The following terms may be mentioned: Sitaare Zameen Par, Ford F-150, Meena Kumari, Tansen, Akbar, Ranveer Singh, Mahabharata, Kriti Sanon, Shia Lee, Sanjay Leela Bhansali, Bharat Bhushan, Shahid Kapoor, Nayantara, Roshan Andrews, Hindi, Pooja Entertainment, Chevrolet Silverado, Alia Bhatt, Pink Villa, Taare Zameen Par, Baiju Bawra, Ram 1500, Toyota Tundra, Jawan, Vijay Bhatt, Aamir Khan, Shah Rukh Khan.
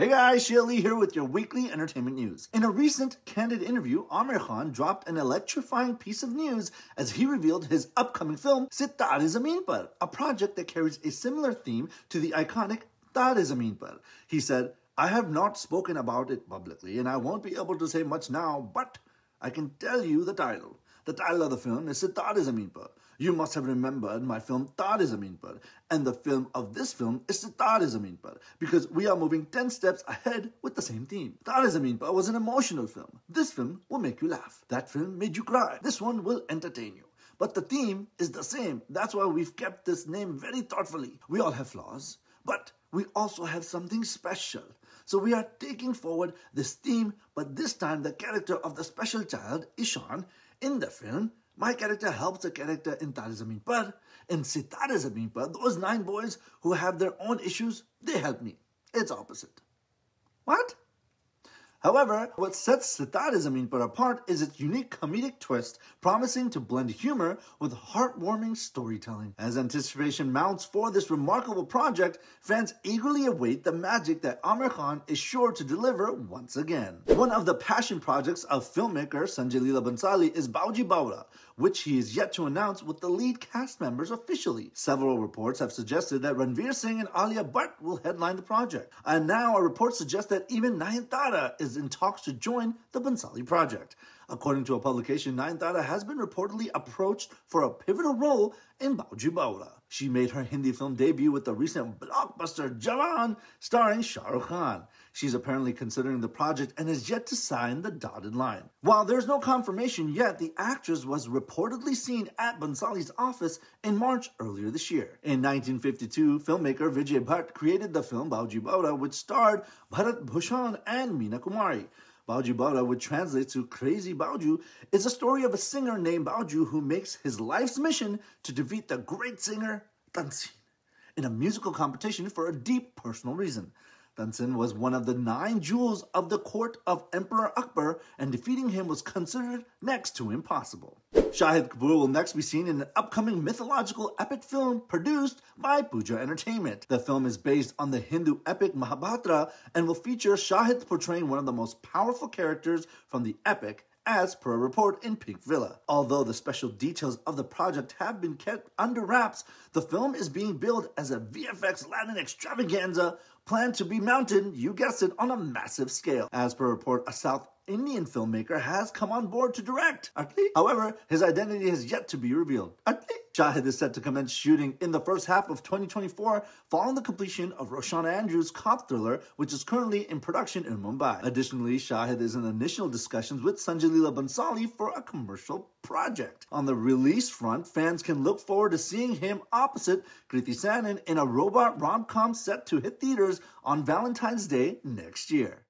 Hey guys, Shia Lee here with your weekly entertainment news. In a recent candid interview, Aamir Khan dropped an electrifying piece of news as he revealed his upcoming film, Sitaare Zameen Par, a project that carries a similar theme to the iconic Taare Zameen Par. He said, "I have not spoken about it publicly and I won't be able to say much now, but I can tell you the title. The title of the film is Sitaare Zameen Par. You must have remembered my film Taare Zameen Par. And the film of this film is Sitaare Zameen Par because we are moving 10 steps ahead with the same theme. Taare Zameen Par was an emotional film. This film will make you laugh. That film made you cry. This one will entertain you. But the theme is the same. That's why we've kept this name very thoughtfully. We all have flaws, but we also have something special. So we are taking forward this theme, but this time the character of the special child, Ishan, in the film, my character helps a character in Taare Zameen Par. In Sitaare Zameen Par, those 9 boys who have their own issues, they help me. It's opposite." What? However, what sets Sitaare Zameen Par apart is its unique comedic twist, promising to blend humor with heartwarming storytelling. As anticipation mounts for this remarkable project, fans eagerly await the magic that Aamir Khan is sure to deliver once again. One of the passion projects of filmmaker Sanjay Leela Bhansali is Baiju Bawra, which he is yet to announce with the lead cast members officially. Several reports have suggested that Ranveer Singh and Alia Bhatt will headline the project. And now a report suggests that even Nayantara is in talks to join the Bhansali project. According to a publication, Nayantara has been reportedly approached for a pivotal role in Baiju Bawra. She made her Hindi film debut with the recent blockbuster Jawan, starring Shah Rukh Khan. She's apparently considering the project and is yet to sign the dotted line. While there's no confirmation yet, the actress was reportedly seen at Bhansali's office in March earlier this year. In 1952, filmmaker Vijay Bhatt created the film Baiju Bawra, which starred Bharat Bhushan and Meena Kumari. Baiju Bawra, which translates to Crazy Baiju, is a story of a singer named Baiju who makes his life's mission to defeat the great singer Tansen in a musical competition for a deep personal reason. Tansen was one of the 9 jewels of the court of Emperor Akbar, and defeating him was considered next to impossible. Shahid Kapoor will next be seen in an upcoming mythological epic film produced by Pooja Entertainment. The film is based on the Hindu epic Mahabharata and will feature Shahid portraying one of the most powerful characters from the epic, as per a report in Pink Villa. Although the special details of the project have been kept under wraps, the film is being billed as a VFX Latin extravaganza planned to be mounted, you guessed it, on a massive scale. As per a report, a South Indian filmmaker has come on board to direct. However, his identity has yet to be revealed. Shahid is set to commence shooting in the first half of 2024 following the completion of Roshan Andrews' cop thriller, which is currently in production in Mumbai. Additionally, Shahid is in initial discussions with Sanjay Leela Bhansali for a commercial project. On the release front, fans can look forward to seeing him opposite Kriti Sanon in a robot rom-com set to hit theaters on Valentine's Day next year.